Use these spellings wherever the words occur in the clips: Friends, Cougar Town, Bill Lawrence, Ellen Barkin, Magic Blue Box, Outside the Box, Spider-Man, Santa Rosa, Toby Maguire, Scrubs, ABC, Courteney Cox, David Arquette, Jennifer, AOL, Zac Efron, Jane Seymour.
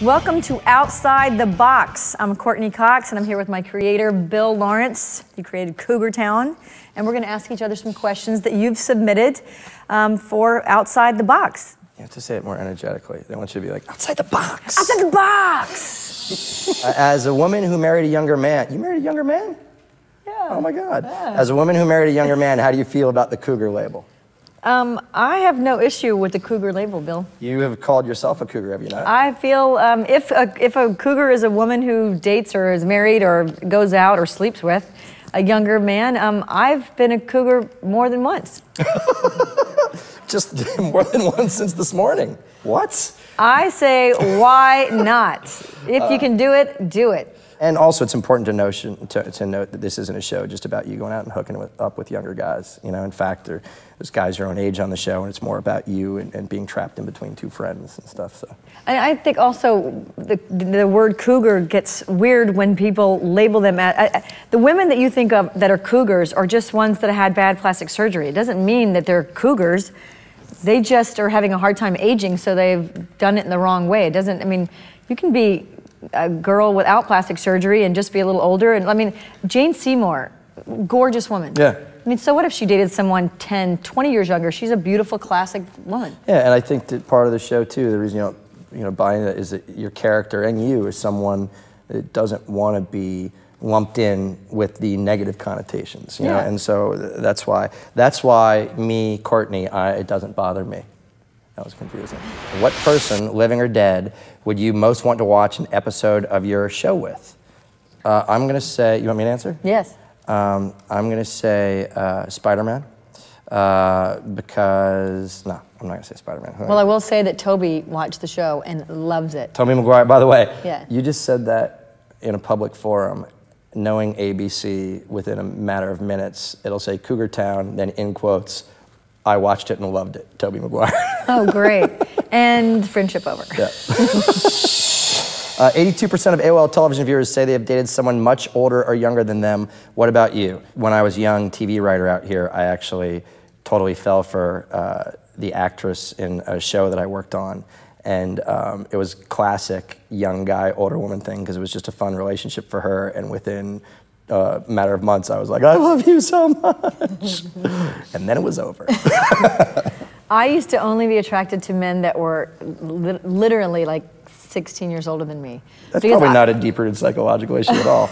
Welcome to Outside the Box. I'm Courteney Cox, and I'm here with my creator, Bill Lawrence. He created Cougar Town, and we're going to ask each other some questions that you've submitted for Outside the Box. You have to say it more energetically. They want you to be like, outside the box. Outside the box! As a woman who married a younger man, you married a younger man? Yeah. Oh my God. Yeah. As a woman who married a younger man, how do you feel about the Cougar label? I have no issue with the Cougar label, Bill. You have called yourself a Cougar, have you not? I feel if a Cougar is a woman who dates or is married or goes out or sleeps with a younger man, I've been a Cougar more than once. Just more than once since this morning. What? I say, why not? If you can do it, do it. And also, it's important to note that this isn't a show just about you going out and hooking up with younger guys. You know, in fact, there's guys your own age on the show, and it's more about you and being trapped in between two friends and stuff. So, and I think also the word cougar gets weird when people label them. The women that you think of that are cougars are just ones that had bad plastic surgery. It doesn't mean that they're cougars. They just are having a hard time aging, so they've done it in the wrong way. It doesn't. I mean, you can be a girl without plastic surgery and just be a little older. And I mean, Jane Seymour, gorgeous woman. Yeah. I mean, so what if she dated someone 10, 20 years younger? She's a beautiful, classic woman. Yeah, and I think that part of the show, too, the reason you don't buy into it is that your character and you is someone that doesn't want to be lumped in with the negative connotations, you know? And so that's why me, Courteney, it doesn't bother me. That was confusing. What person, living or dead, would you most want to watch an episode of your show with? I'm going to say, you want me to answer? Yes. I'm going to say Spider-Man, because, no, I'm not going to say Spider-Man. Well, I will say that Toby watched the show and loves it. Toby Maguire, by the way, you just said that in a public forum. Knowing ABC, within a matter of minutes, it'll say Cougar Town, then in quotes, I watched it and loved it, Toby Maguire. Oh, great. And friendship over. Yeah. 82% of AOL television viewers say they have dated someone much older or younger than them. What about you? When I was a young TV writer out here, I actually totally fell for the actress in a show that I worked on. And it was classic young guy, older woman thing, because it was just a fun relationship for her. And within matter of months, I was like, I love you so much. And then it was over. I used to only be attracted to men that were literally like 16 years older than me. That's probably not a deep-rooted psychological issue at all.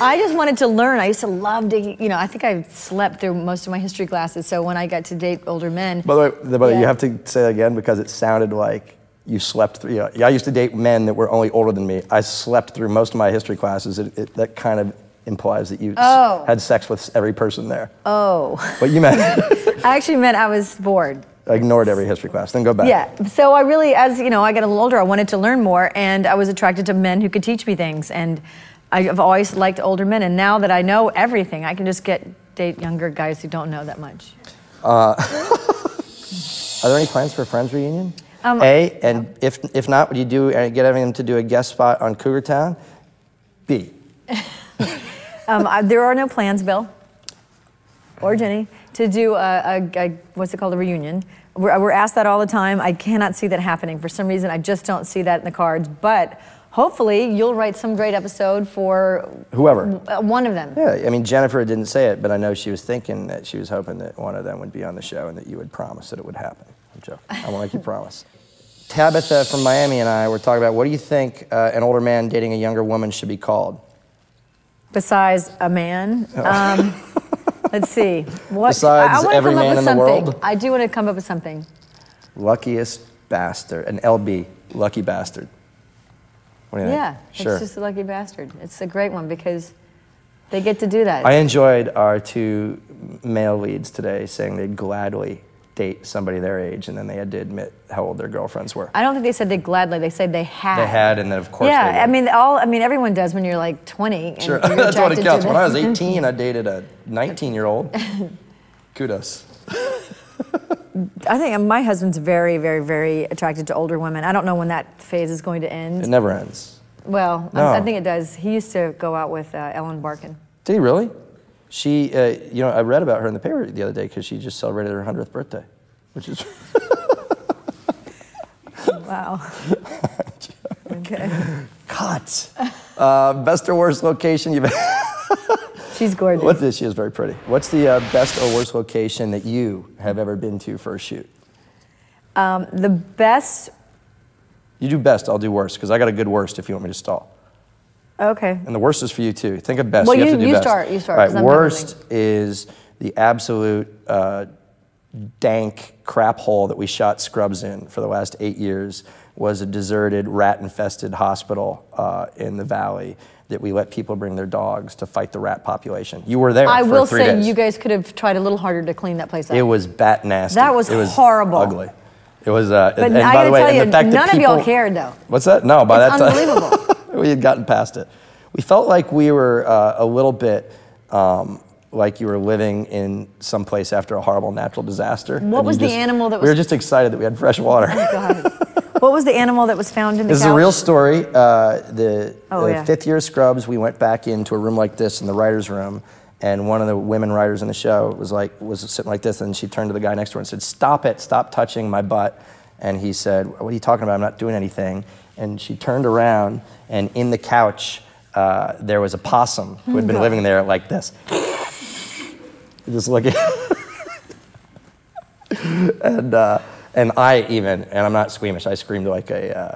I just wanted to learn. I used to love digging. You know, I think I slept through most of my history classes, so when I got to date older men. By the way, you have to say that again because it sounded like you slept through, you know, I used to date men that were only older than me. I slept through most of my history classes. That kind of implies that you had sex with every person there. Oh. What you meant. I actually meant I was bored. I ignored every history class, then go back. Yeah, so I really, as you know, I got a little older, I wanted to learn more, and I was attracted to men who could teach me things, and I've always liked older men, and now that I know everything, I can just date younger guys who don't know that much. Are there any plans for a Friends reunion? If not, would you get them to do a guest spot on Cougar Town? B. There are no plans, Bill, or Jenny, to do what's it called, a reunion. We're asked that all the time. I cannot see that happening. For some reason, I just don't see that in the cards. But hopefully, you'll write some great episode for whoever. One of them. Yeah, I mean, Jennifer didn't say it, but I know she was thinking that she was hoping that one of them would be on the show and that you would promise that it would happen. I'm joking. I won't make you promise. Tabitha from Miami and I were talking about, what do you think an older man dating a younger woman should be called? Besides a man? Let's see. What, besides every man in the world? I do want to come up with something. Luckiest bastard. An LB. Lucky bastard. What do you think? Sure. It's just a lucky bastard. It's a great one because they get to do that. I enjoyed our two male leads today saying they'd gladly date somebody their age, and then they had to admit how old their girlfriends were. I don't think they said they gladly. They said they had. They had, and then of course. Yeah, they I mean, everyone does when you're like 20. And sure, that's what it counts. When I was 18, I dated a 19-year-old. Kudos. I think my husband's very, very, very attracted to older women. I don't know when that phase is going to end. It never ends. Well, no. I think it does. He used to go out with Ellen Barkin. Did he really? She, you know, I read about her in the paper the other day because she just celebrated her 100th birthday, which is. Wow. Cut. Best or worst location you've She's gorgeous. She is very pretty. What's the best or worst location that you have ever been to for a shoot? The best. You do best, I'll do worst, because I got a good worst if you want me to stall. Okay. And the worst is for you too. Think of best. Well, you have to do best. Start, you start. All right, worst is the absolute dank crap hole that we shot Scrubs in for the last 8 years. Was a deserted, rat-infested hospital in the valley that we let people bring their dogs to fight the rat population. You were there for 3 days. I will say you guys could have tried a little harder to clean that place up. It was bat nasty. That was horrible. Ugly. It was, but and by the way, and the fact that people, none of y'all cared, though. What's that? No, by that time. It's unbelievable. We had gotten past it. We felt like we were a little bit like you were living in some place after a horrible natural disaster. What was the animal that was... We were just excited that we had fresh water. Oh, God. What was the animal that was found in the couch? This is a real story. The fifth year of Scrubs, we went back into a room like this in the writer's room, and one of the women writers in the show was sitting like this, and she turned to the guy next to her and said, "Stop it, stop touching my butt." And he said, "What are you talking about? I'm not doing anything." And she turned around, and in the couch, there was a possum who had been living there like this. Just looking. And I even, and I'm not squeamish, I screamed like a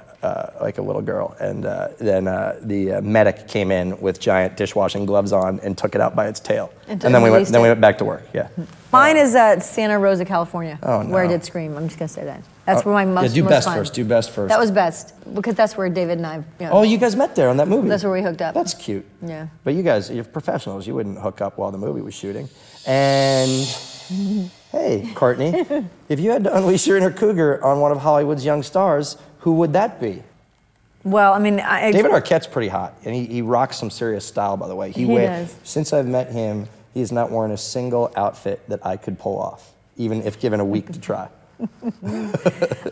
little girl. And then the medic came in with giant dishwashing gloves on and took it out by its tail. And then we went back to work, yeah. Mine is Santa Rosa, California, where I did scream. I'm just gonna say that. That's where my most fun. Yeah, do best first, do best first. That was best, because that's where David and I, Oh, you guys met there on that movie. That's where we hooked up. That's cute. Yeah. But you guys, you're professionals. You wouldn't hook up while the movie was shooting. And... Hey, Courtney, if you had to unleash your inner cougar on one of Hollywood's young stars, who would that be? Well, I mean, David Arquette's pretty hot, and he rocks some serious style, by the way. He does. Since I've met him, he has not worn a single outfit that I could pull off, even if given a week to try.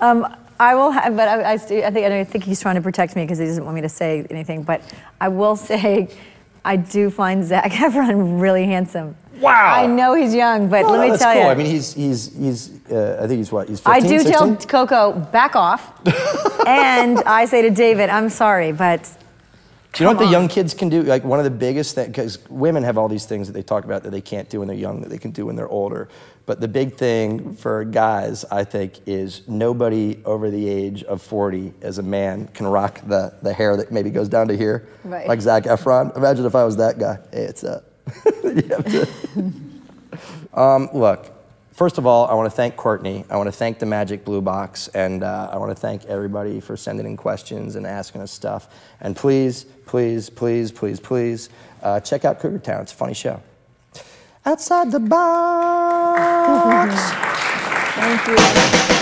I will have, but I think he's trying to protect me because he doesn't want me to say anything, but I will say I do find Zac Efron really handsome. Wow! I know he's young, but let me tell you. That's cool. I mean, he's I think he's what? He's 15, 16? I do tell Coco, back off. And I say to David, I'm sorry, but you know what the young kids can do? Like, one of the biggest things, because women have all these things that they talk about that they can't do when they're young, that they can do when they're older. But the big thing for guys, I think, is nobody over the age of 40 as a man can rock the hair that maybe goes down to here, right. Like Zac Efron. Imagine if I was that guy. Hey, it's up. Look, first of all, I want to thank Courtney. I want to thank the Magic Blue Box, and I want to thank everybody for sending in questions and asking us stuff. And please, please, please, please, please check out Cougar Town. It's a funny show. Outside the Box. Thank you.